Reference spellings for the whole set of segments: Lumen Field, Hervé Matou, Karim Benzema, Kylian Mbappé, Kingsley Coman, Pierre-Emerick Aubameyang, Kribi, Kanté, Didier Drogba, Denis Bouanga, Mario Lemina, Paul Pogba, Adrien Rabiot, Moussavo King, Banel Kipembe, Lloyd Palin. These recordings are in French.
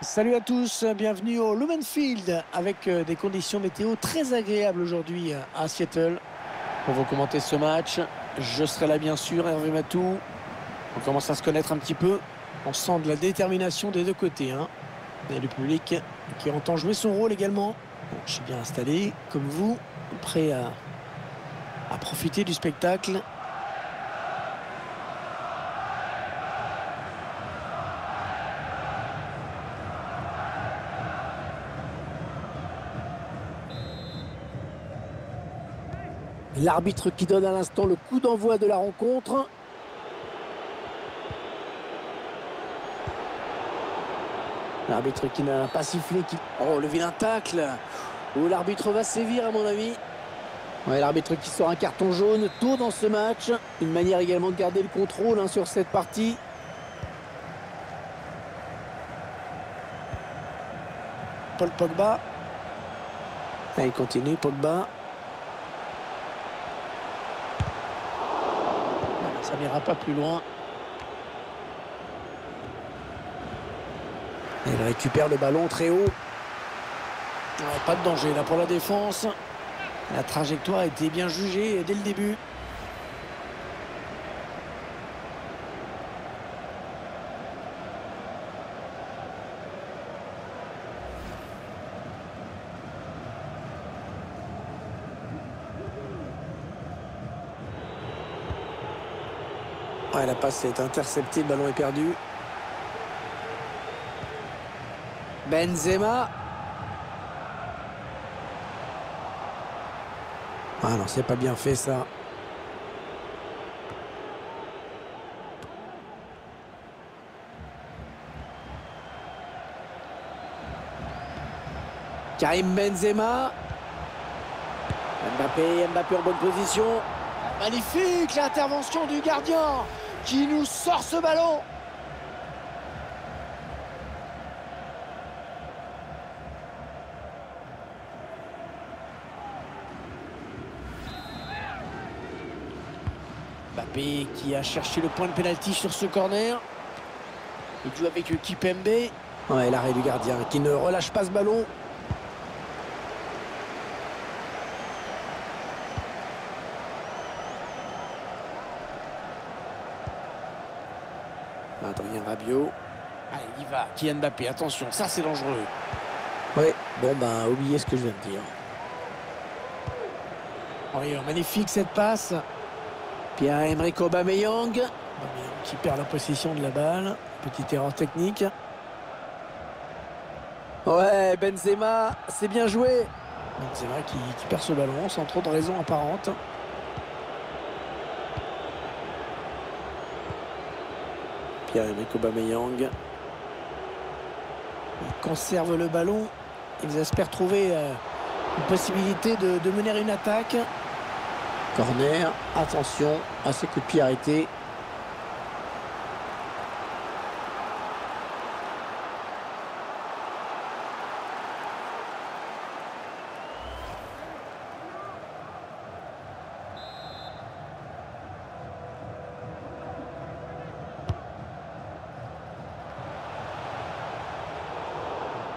Salut à tous, bienvenue au Lumen Field avec des conditions météo très agréables aujourd'hui à Seattle. On va commenter ce match, je serai là bien sûr, Hervé Matou. On commence à se connaître un petit peu, on sent de la détermination des deux côtés. Et le public qui entend jouer son rôle également. Bon, je suis bien installé, comme vous, prêt à profiter du spectacle. L'arbitre qui donne à l'instant le coup d'envoi de la rencontre. L'arbitre qui n'a pas sifflé. Oh, le vilain tacle. Oh, l'arbitre va sévir à mon avis. Ouais, l'arbitre qui sort un carton jaune tôt dans ce match. Une manière également de garder le contrôle sur cette partie. Paul Pogba. Là, il continue, Pogba. Ça n'ira pas plus loin. Il récupère le ballon très haut. Pas de danger là pour la défense. La trajectoire a été bien jugée dès le début. Ouais, la passe est interceptée, le ballon est perdu. Benzema. Ah non, c'est pas bien fait ça. Karim Benzema. Mbappé en bonne position. Magnifique l'intervention du gardien qui nous sort ce ballon. Mbappé qui a cherché le point de pénalty sur ce corner. Il joue avec Kipembe. Ouais, l'arrêt du gardien qui ne relâche pas ce ballon. Adrien Rabiot. Allez, il va. Kylian Mbappé, attention, ça c'est dangereux. Ouais, bon ben, oubliez ce que je viens de dire. Oui, magnifique cette passe. Pierre-Emerick Aubameyang. Qui perd la possession de la balle. Petite erreur technique. Ouais, Benzema, c'est bien joué. Benzema qui perd ce ballon sans trop de raison apparente. Pierre-Emerick Aubameyang. Il conserve le ballon. Ils espèrent trouver une possibilité de mener une attaque. Corner, attention à ce coup de pied arrêté.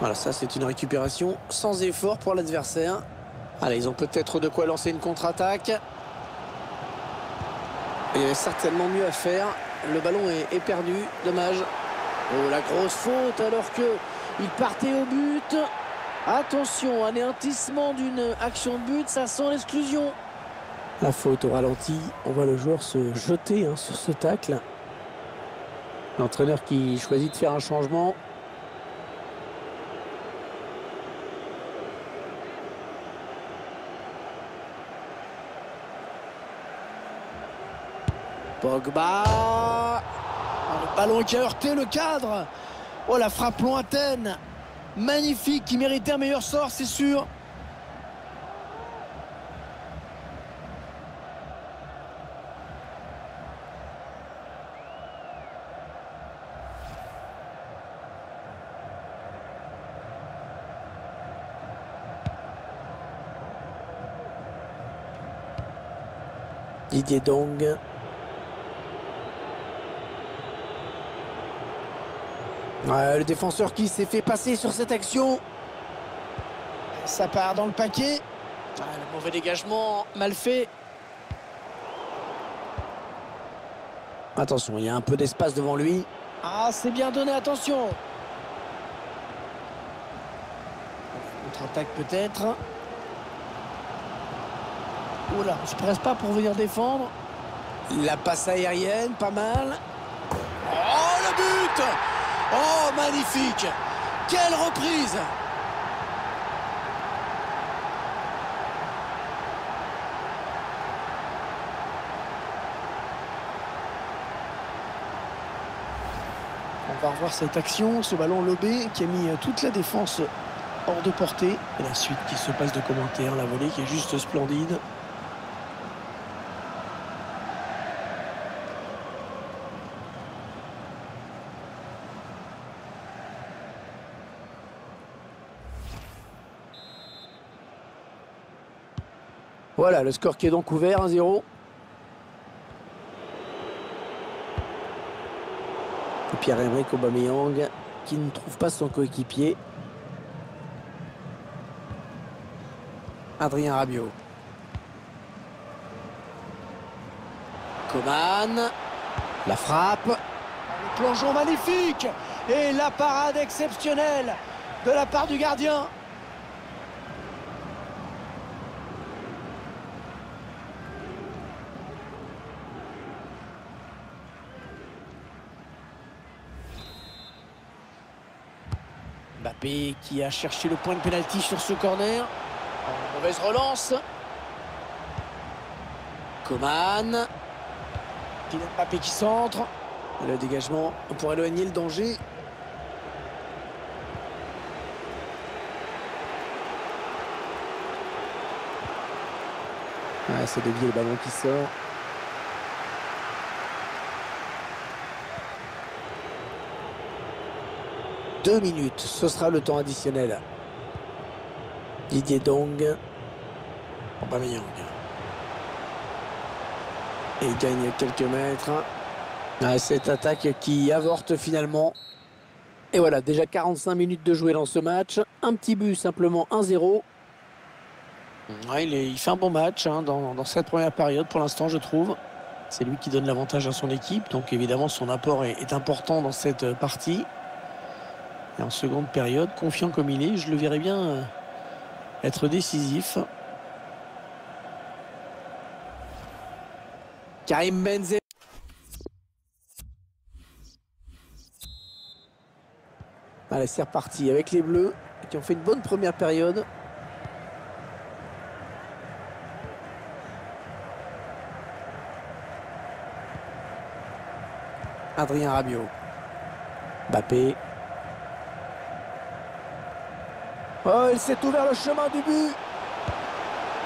Voilà, ça c'est une récupération sans effort pour l'adversaire. Allez, ils ont peut-être de quoi lancer une contre-attaque. Il y avait certainement mieux à faire. Le ballon est perdu. Dommage. Oh, la grosse faute alors qu'il partait au but. Attention, anéantissement d'une action de but, ça sent l'exclusion. La faute au ralenti. On voit le joueur se jeter sur ce tacle. L'entraîneur qui choisit de faire un changement. Pogba, le ballon qui a heurté le cadre. Oh, la frappe lointaine, magnifique, qui méritait un meilleur sort, c'est sûr. Didier Drogba. Ouais, le défenseur qui s'est fait passer sur cette action. Ça part dans le paquet. Ah, le mauvais dégagement, mal fait. Attention, il y a un peu d'espace devant lui. Ah, c'est bien donné, attention. Contre-attaque peut-être. Oh là, on ne se presse pas pour venir défendre. La passe aérienne, pas mal. Oh, le but! Oh, magnifique! Quelle reprise! On va revoir cette action, ce ballon lobé qui a mis toute la défense hors de portée. Et la suite qui se passe de commentaires, la volée qui est juste splendide. Voilà, le score qui est donc ouvert, 1-0. Pierre-Emerick Aubameyang qui ne trouve pas son coéquipier. Adrien Rabiot. Coman. La frappe. Le plongeon magnifique. Et la parade exceptionnelle de la part du gardien. Mbappé qui a cherché le point de pénalty sur ce corner. En mauvaise relance. Coman. Kylian Mbappé qui centre. Et le dégagement pour éloigner le danger. Ah, c'est dévié, le ballon qui sort. Deux minutes, ce sera le temps additionnel. Didier Drogba, Aubameyang. Et il gagne quelques mètres. Ah, cette attaque qui avorte finalement. Et voilà, déjà 45 minutes de jouer dans ce match. Un petit but simplement, 1-0. Ouais, il fait un bon match hein, dans cette première période pour l'instant je trouve. C'est lui qui donne l'avantage à son équipe. Donc évidemment son apport est important dans cette partie. Et en seconde période, confiant comme il est, je le verrai bien être décisif. Karim Benzema. Allez, c'est reparti avec les Bleus qui ont fait une bonne première période. Adrien Rabiot. Mbappé. Oh, il s'est ouvert le chemin du but.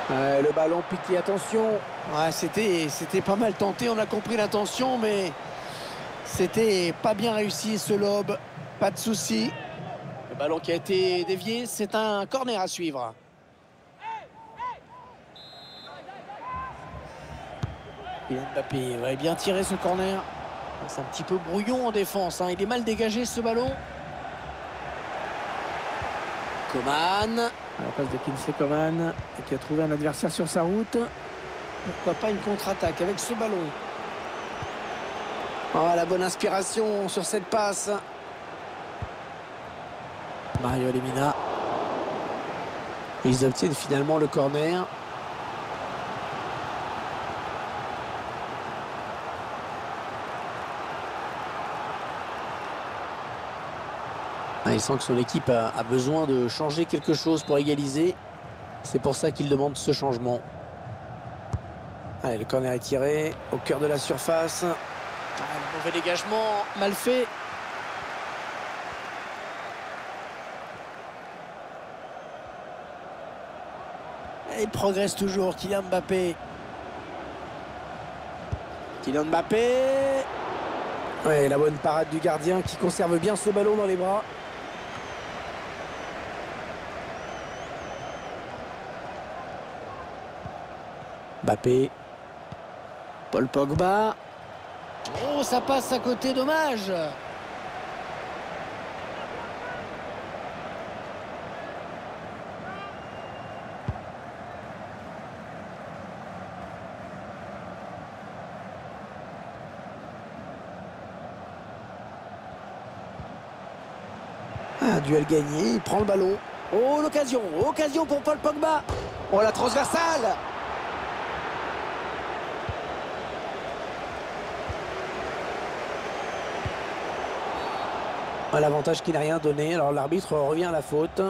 Ouais, le ballon piqué, attention. Ouais, c'était pas mal tenté, on a compris l'intention, mais c'était pas bien réussi ce lob, pas de souci. Le ballon qui a été dévié, c'est un corner à suivre. Et Mbappé va bien tirer ce corner. C'est un petit peu brouillon en défense, hein. Il est mal dégagé ce ballon. Coman. À la place de Kingsley Coman, qui a trouvé un adversaire sur sa route. Pourquoi pas une contre-attaque avec ce ballon. Oh, la bonne inspiration sur cette passe. Mario Lemina. Ils obtiennent finalement le corner. Il sent que son équipe a besoin de changer quelque chose pour égaliser. C'est pour ça qu'il demande ce changement. Allez, le corner est tiré au cœur de la surface. Ah, le mauvais dégagement, mal fait. Et il progresse toujours, Kylian Mbappé. Kylian Mbappé. Ouais, la bonne parade du gardien qui conserve bien ce ballon dans les bras. Mbappé. Paul Pogba. Oh, ça passe à côté, dommage. Ah, duel gagné, il prend le ballon. Oh, l'occasion, occasion pour Paul Pogba. Oh, la transversale. Ah, l'avantage qui n'a rien donné, alors l'arbitre revient à la faute.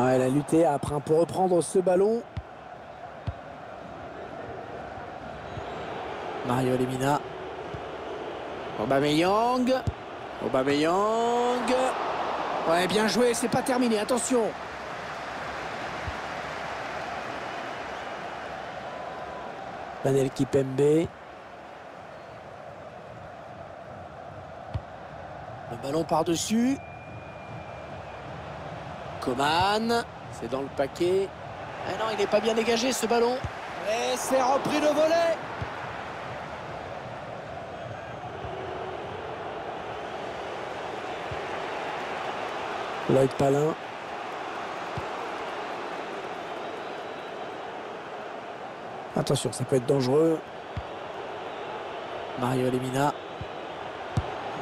Ah, elle a lutté après pour reprendre ce ballon. Mario Lemina. Aubameyang. Ouais, bien joué, c'est pas terminé, attention. Banel Kipembe. Le ballon par-dessus. Coman, c'est dans le paquet. Ah non, il n'est pas bien dégagé ce ballon. Et c'est repris le volet. Lloyd Palin. Attention, ça peut être dangereux. Mario Lemina.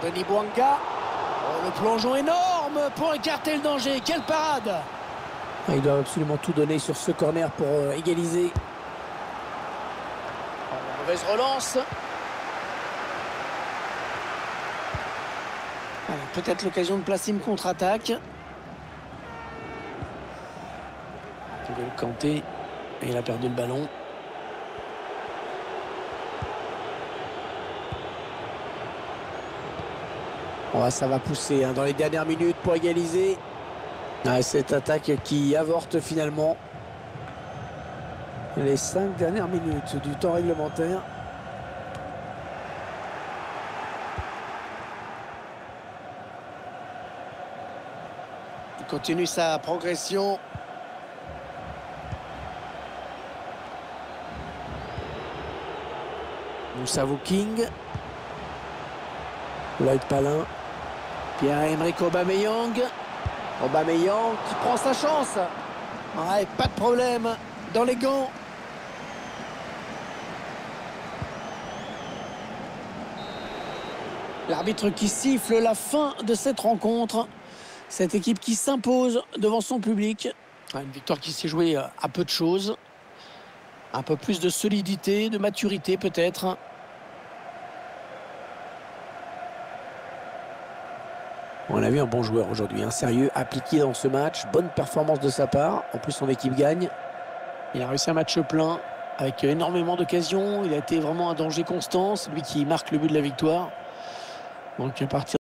Denis Bouanga. Oh, le plongeon énorme pour écarter le danger. Quelle parade! Il doit absolument tout donner sur ce corner pour égaliser. Oh, mauvaise relance. Peut-être l'occasion de placer une contre-attaque. Kanté, et il a perdu le ballon. Oh, ça va pousser hein, dans les dernières minutes pour égaliser. Ah, cette attaque qui avorte finalement. Les 5 dernières minutes du temps réglementaire. Il continue sa progression. Moussavo King. Lloyd Palin. Pierre-Emerick Aubameyang. Aubameyang qui prend sa chance. Ouais, pas de problème dans les gants. L'arbitre qui siffle la fin de cette rencontre. Cette équipe qui s'impose devant son public. Une victoire qui s'est jouée à peu de choses. Un peu plus de solidité, de maturité peut-être. On a vu un bon joueur aujourd'hui, hein, sérieux, appliqué dans ce match. Bonne performance de sa part. En plus, son équipe gagne. Il a réussi un match plein avec énormément d'occasions. Il a été vraiment un danger constant. C'est lui qui marque le but de la victoire. Donc, à partir